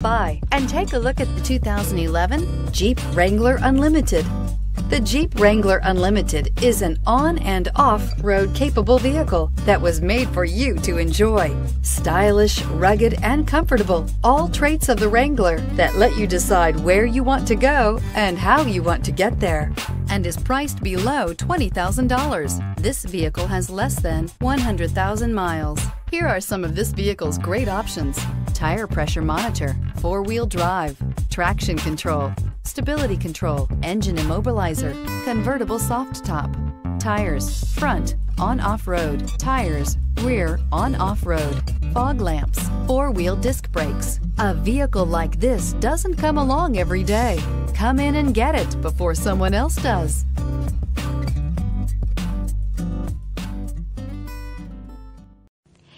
by and take a look at the 2011 Jeep Wrangler Unlimited. The Jeep Wrangler Unlimited is an on- and off-road capable vehicle that was made for you to enjoy. Stylish, rugged, and comfortable, all traits of the Wrangler that let you decide where you want to go and how you want to get there, and is priced below $20,000. This vehicle has less than 100,000 miles. Here are some of this vehicle's great options: tire pressure monitor, four-wheel drive, traction control, stability control, engine immobilizer, convertible soft top, tires, front, on-off-road, tires, rear, on-off-road, fog lamps, four-wheel disc brakes. A vehicle like this doesn't come along every day. Come in and get it before someone else does.